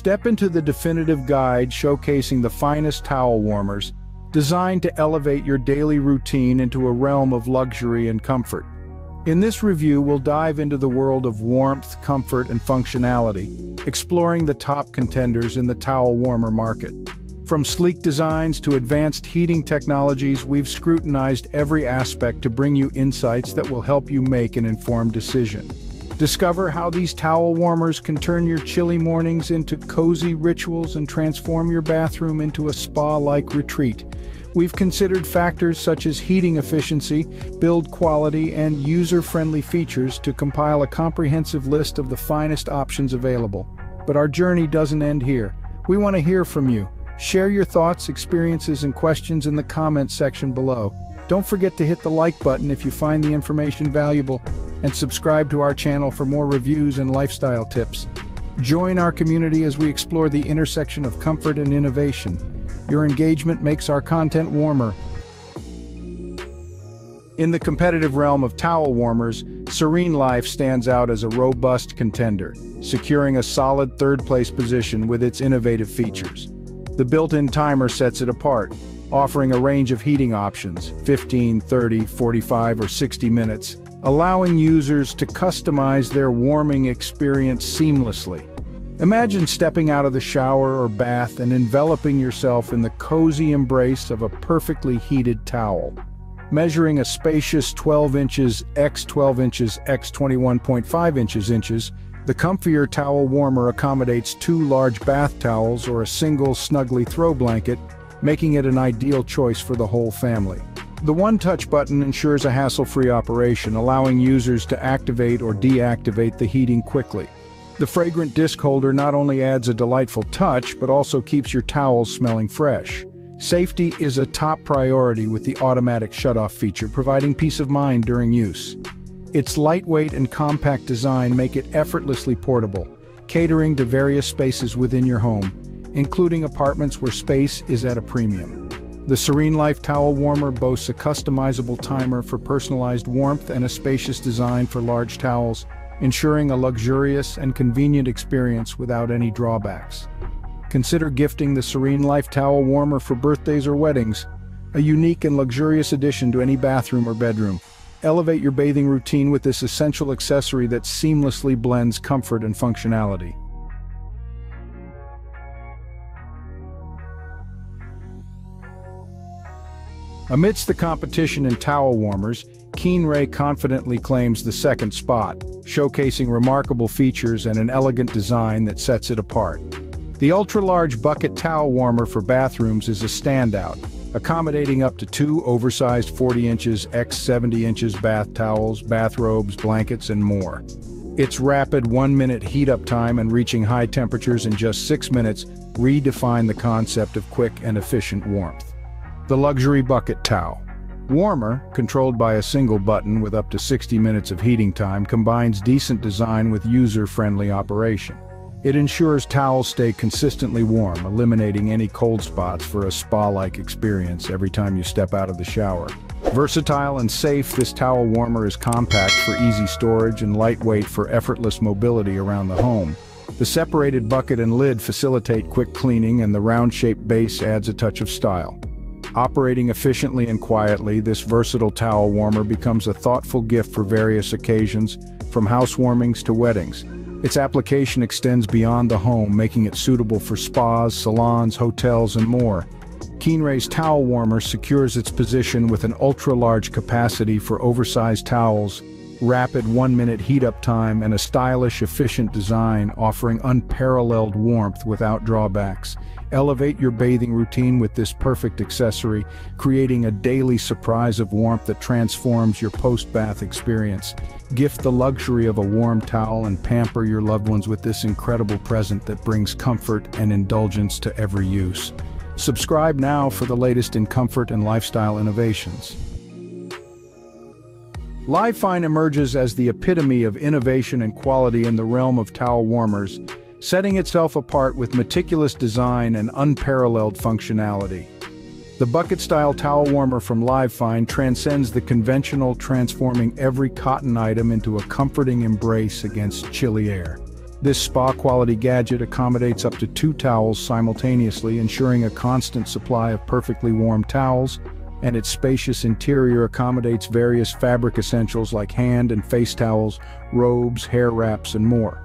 Step into the definitive guide showcasing the finest towel warmers, designed to elevate your daily routine into a realm of luxury and comfort. In this review, we'll dive into the world of warmth, comfort, and functionality, exploring the top contenders in the towel warmer market. From sleek designs to advanced heating technologies, we've scrutinized every aspect to bring you insights that will help you make an informed decision. Discover how these towel warmers can turn your chilly mornings into cozy rituals and transform your bathroom into a spa-like retreat. We've considered factors such as heating efficiency, build quality, and user-friendly features to compile a comprehensive list of the finest options available. But our journey doesn't end here. We want to hear from you. Share your thoughts, experiences, and questions in the comments section below. Don't forget to hit the like button if you find the information valuable, and subscribe to our channel for more reviews and lifestyle tips. Join our community as we explore the intersection of comfort and innovation. Your engagement makes our content warmer. In the competitive realm of towel warmers, SereneLife stands out as a robust contender, securing a solid third-place position with its innovative features. The built-in timer sets it apart, offering a range of heating options, 15, 30, 45, or 60 minutes, allowing users to customize their warming experience seamlessly. Imagine stepping out of the shower or bath and enveloping yourself in the cozy embrace of a perfectly heated towel. Measuring a spacious 12 inches x 12 inches x 21.5 inches, the comfier towel warmer accommodates two large bath towels or a single snuggly throw blanket, making it an ideal choice for the whole family. The one-touch button ensures a hassle-free operation, allowing users to activate or deactivate the heating quickly. The fragrant disc holder not only adds a delightful touch, but also keeps your towels smelling fresh. Safety is a top priority with the automatic shutoff feature, providing peace of mind during use. Its lightweight and compact design make it effortlessly portable, catering to various spaces within your home, including apartments where space is at a premium. The SereneLife towel warmer boasts a customizable timer for personalized warmth and a spacious design for large towels, ensuring a luxurious and convenient experience without any drawbacks. Consider gifting the SereneLife towel warmer for birthdays or weddings, a unique and luxurious addition to any bathroom or bedroom. Elevate your bathing routine with this essential accessory that seamlessly blends comfort and functionality. Amidst the competition in towel warmers, Keenray confidently claims the second spot, showcasing remarkable features and an elegant design that sets it apart. The ultra-large bucket towel warmer for bathrooms is a standout, accommodating up to two oversized 40 inches x 70 inches bath towels, bathrobes, blankets, and more. Its rapid 1-minute heat-up time and reaching high temperatures in just 6 minutes redefine the concept of quick and efficient warmth. The luxury bucket towel warmer, controlled by a single button with up to 60 minutes of heating time, combines decent design with user-friendly operation. It ensures towels stay consistently warm, eliminating any cold spots for a spa-like experience every time you step out of the shower. Versatile and safe, this towel warmer is compact for easy storage and lightweight for effortless mobility around the home. The separated bucket and lid facilitate quick cleaning, and the round-shaped base adds a touch of style. Operating efficiently and quietly, this versatile towel warmer becomes a thoughtful gift for various occasions, from housewarmings to weddings. Its application extends beyond the home, making it suitable for spas, salons, hotels, and more. Keenray's towel warmer secures its position with an ultra-large capacity for oversized towels, rapid 1-minute heat-up time, and a stylish, efficient design, offering unparalleled warmth without drawbacks. Elevate your bathing routine with this perfect accessory, creating a daily surprise of warmth that transforms your post-bath experience. Gift the luxury of a warm towel and pamper your loved ones with this incredible present that brings comfort and indulgence to every use. Subscribe now for the latest in comfort and lifestyle innovations. Live Fine emerges as the epitome of innovation and quality in the realm of towel warmers, setting itself apart with meticulous design and unparalleled functionality. The bucket-style towel warmer from Live Fine transcends the conventional, transforming every cotton item into a comforting embrace against chilly air. This spa-quality gadget accommodates up to 2 towels simultaneously, ensuring a constant supply of perfectly warm towels, and its spacious interior accommodates various fabric essentials like hand and face towels, robes, hair wraps, and more.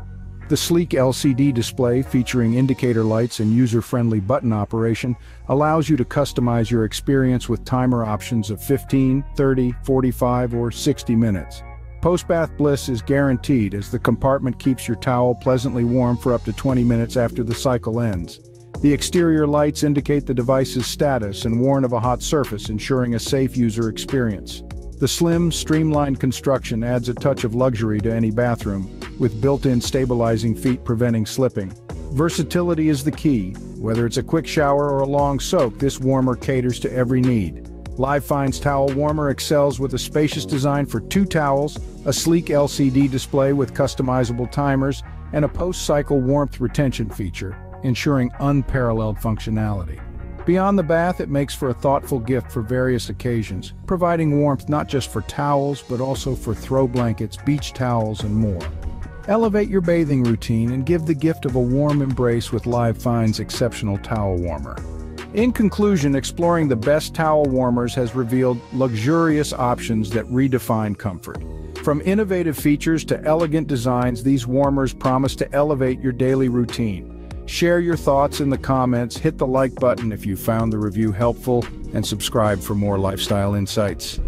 The sleek LCD display, featuring indicator lights and user-friendly button operation, allows you to customize your experience with timer options of 15, 30, 45, or 60 minutes. Post-bath bliss is guaranteed, as the compartment keeps your towel pleasantly warm for up to 20 minutes after the cycle ends. The exterior lights indicate the device's status and warn of a hot surface, ensuring a safe user experience. The slim, streamlined construction adds a touch of luxury to any bathroom, with built-in stabilizing feet preventing slipping. Versatility is the key. Whether it's a quick shower or a long soak, this warmer caters to every need. Live Fine's towel warmer excels with a spacious design for 2 towels, a sleek LCD display with customizable timers, and a post-cycle warmth retention feature, ensuring unparalleled functionality. Beyond the bath, it makes for a thoughtful gift for various occasions, providing warmth not just for towels but also for throw blankets, beach towels, and more. Elevate your bathing routine and give the gift of a warm embrace with Live Fine's exceptional towel warmer. In conclusion, exploring the best towel warmers has revealed luxurious options that redefine comfort. From innovative features to elegant designs, these warmers promise to elevate your daily routine. Share your thoughts in the comments, hit the like button if you found the review helpful, and subscribe for more lifestyle insights.